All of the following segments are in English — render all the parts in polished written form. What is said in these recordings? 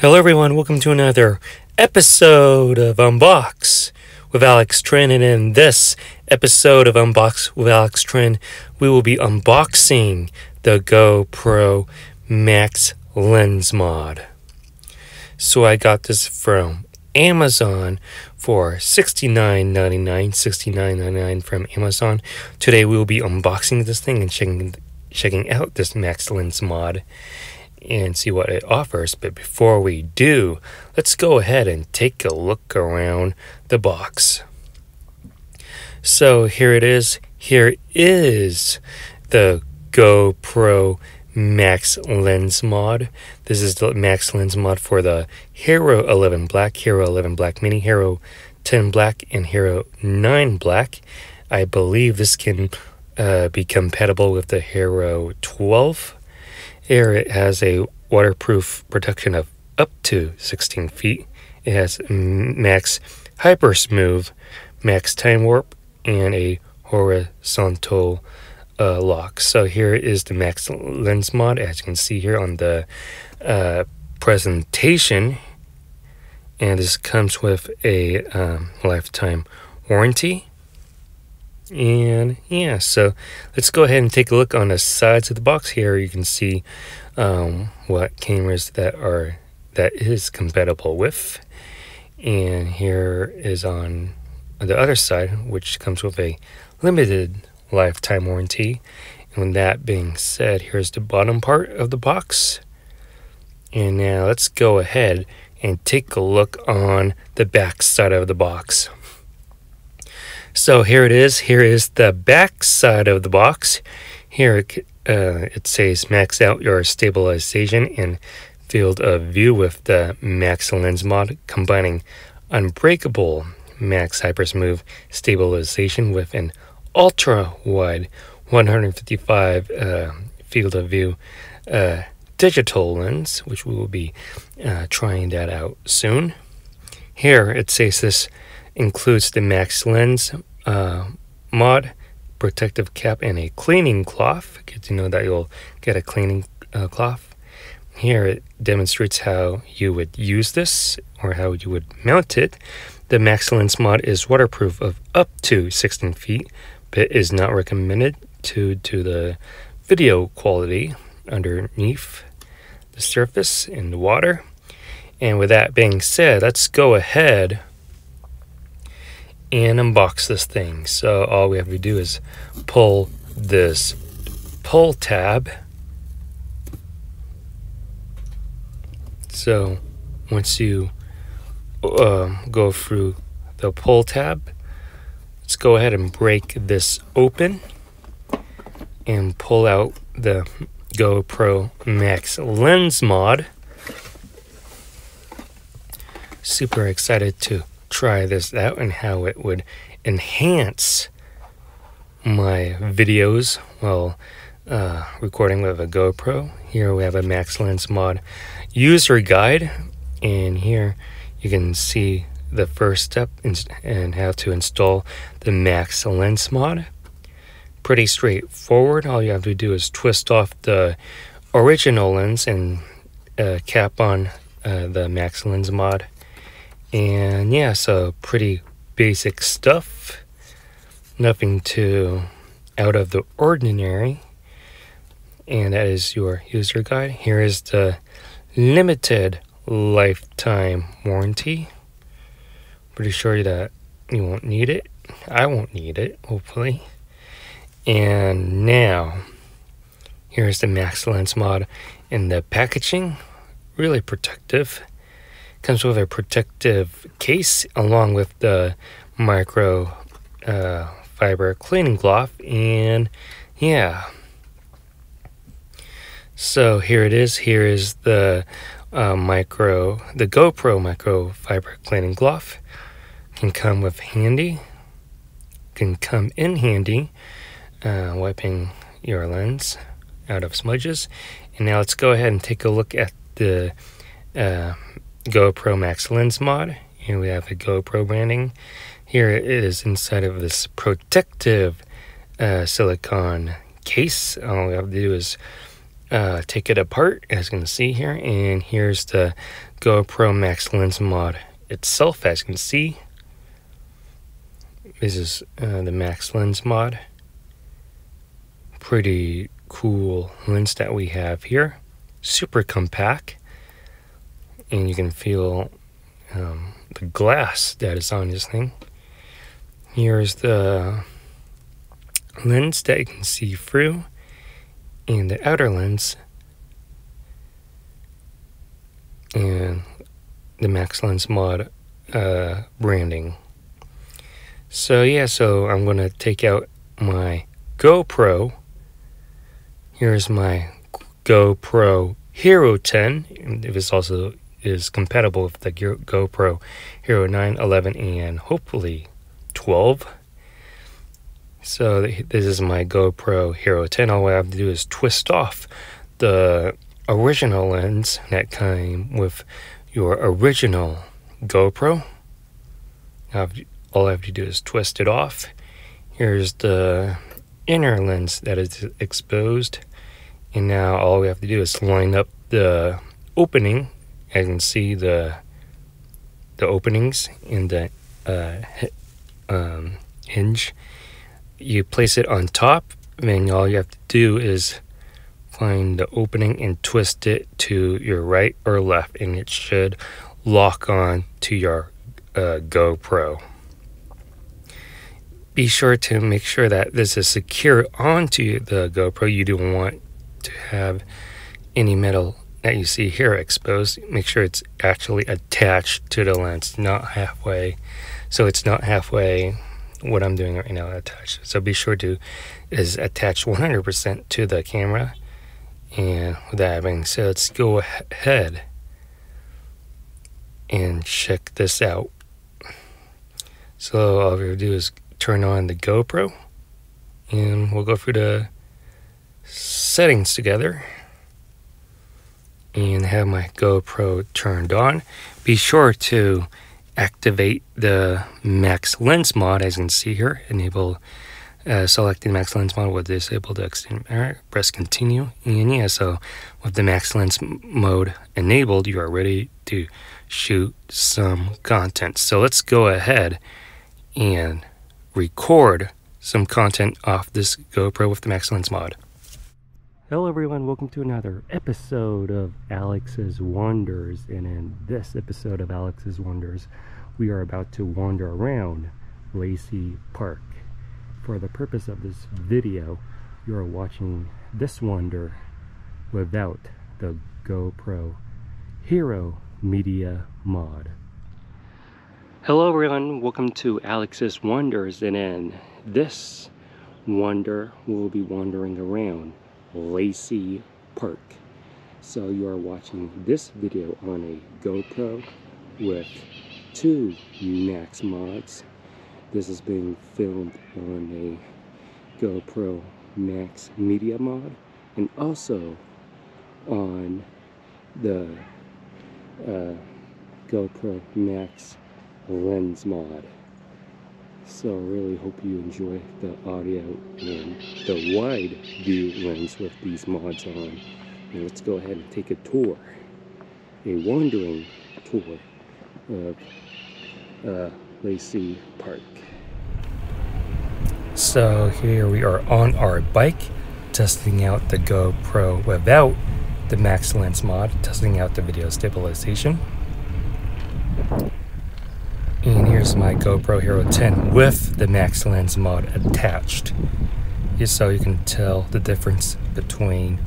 Hello everyone, welcome to another episode of Unbox with Alex Trinh, and in this episode of Unbox with Alex Trinh, we will be unboxing the GoPro Max Lens Mod. So I got this from Amazon for $69.99, $69.99 from Amazon. Today we will be unboxing this thing and checking out this Max Lens Mod and see what it offers. But before we do, let's go ahead and take a look around the box. So here it is. Here is the GoPro Max Lens Mod. This is the Max Lens Mod for the Hero 11 Black, Hero 11 Black Mini, Hero 10 Black, and Hero 9 Black. I believe this can be compatible with the Hero 12. Here it has a waterproof protection of up to 16 feet. It has Max HyperSmooth, Max Time Warp, and a horizontal lock. So here is the Max Lens Mod, as you can see here on the presentation. And this comes with a lifetime warranty. And yeah, so let's go ahead and take a look on the sides of the box. Here you can see what cameras that is compatible with, and here is on the other side, which comes with a limited lifetime warranty. And with that being said, here's the bottom part of the box, and now let's go ahead and take a look on the back side of the box. So here it is. Here is the back side of the box. Here it says max out your stabilization and field of view with the Max Lens Mod, combining unbreakable Max HyperSmooth stabilization with an ultra wide 155 field of view digital lens, which we will be trying that out soon. Here it says this includes the Max Lens Mod, protective cap, and a cleaning cloth. Good to know that you'll get a cleaning cloth. Here it demonstrates how you would use this or how you would mount it. The Max Lens Mod is waterproof of up to 16 feet, but is not recommended due to the video quality underneath the surface in the water. And with that being said, let's go ahead and unbox this thing. So all we have to do is pull this pull tab. So once you go through the pull tab, let's go ahead and break this open and pull out the GoPro Max Lens Mod. Super excited to try this out and how it would enhance my videos while recording with a GoPro. Here we have a Max Lens Mod user guide, and here you can see the first step and how to install the Max Lens Mod. Pretty straightforward. All you have to do is twist off the original lens and cap on the Max Lens Mod. And yeah, so pretty basic stuff, nothing too out of the ordinary. And that is your user guide. Here is the limited lifetime warranty. Pretty sure that you won't need it. I won't need it, hopefully. And now here's the Max Lens Mod in the packaging, really protective. Comes with a protective case along with the micro fiber cleaning cloth. And yeah, so here it is. Here is the GoPro micro fiber cleaning cloth. Can come in handy wiping your lens out of smudges. And now let's go ahead and take a look at the GoPro Max Lens Mod. Here we have the GoPro branding. Here it is inside of this protective silicone case. All we have to do is take it apart, as you can see here. And here's the GoPro Max Lens Mod itself. As you can see, this is the Max Lens Mod. Pretty cool lens that we have here. Super compact, and you can feel the glass that is on this thing. Here's the lens that you can see through, and the outer lens, and the Max Lens Mod branding. So yeah, so I'm gonna take out my GoPro. Here's my GoPro Hero 10, and this also is compatible with the GoPro Hero 9, 11, and hopefully 12. So this is my GoPro Hero 10. All I have to do is twist off the original lens that came with your original GoPro. All I have to do is twist it off. Here's the inner lens that is exposed. And now all we have to do is line up the opening. As you can see, the openings in the hinge. You place it on top, and all you have to do is find the opening and twist it to your right or left, and it should lock on to your GoPro. Be sure to make sure that this is secure onto the GoPro. You don't want to have any metal that you see here exposed. Make sure it's actually attached to the lens, not halfway. So it's not halfway what I'm doing right now attached. So be sure to is attach 100% to the camera. And with that being said, let's go ahead and check this out. So all we do is turn on the GoPro, and we'll go through the settings together and have my GoPro turned on. Be sure to activate the Max Lens Mod, as you can see here. Enable select the Max Lens Mod will disable the extended mirror. Press continue, and yeah, so with the Max Lens mode enabled, you are ready to shoot some content. So let's go ahead and record some content off this GoPro with the Max Lens Mod. Hello everyone, welcome to another episode of Alex's Wonders, and in this episode of Alex's Wonders, we are about to wander around Lacey Park. For the purpose of this video, you are watching this wonder without the GoPro Hero Media Mod. Hello everyone, welcome to Alex's Wonders, and in this wonder, we'll be wandering around Lacey Park. So you are watching this video on a GoPro with two Max mods. This is being filmed on a GoPro Max Media Mod, and also on the GoPro Max Lens Mod. So really hope you enjoy the audio and the wide view lens with these mods on. And let's go ahead and take a tour, a wandering tour of Lacey Park. So here we are on our bike, testing out the GoPro without the Max Lens Mod, testing out the video stabilization. And here's my GoPro Hero 10 with the Max Lens Mod attached. So you can tell the difference between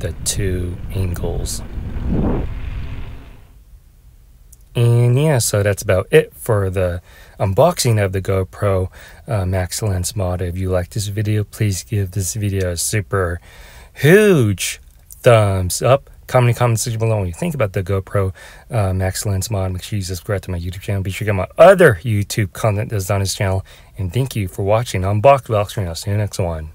the two angles. And yeah, so that's about it for the unboxing of the GoPro Max Lens Mod. If you like this video, please give this video a super huge thumbs up. Comment in the comment section below what you think about the GoPro Max Lens Mod. Make sure you subscribe to my YouTube channel. Be sure to get my other YouTube content that's on this channel. And thank you for watching Unboxed with Alex Trinh. I'll see you in the next one.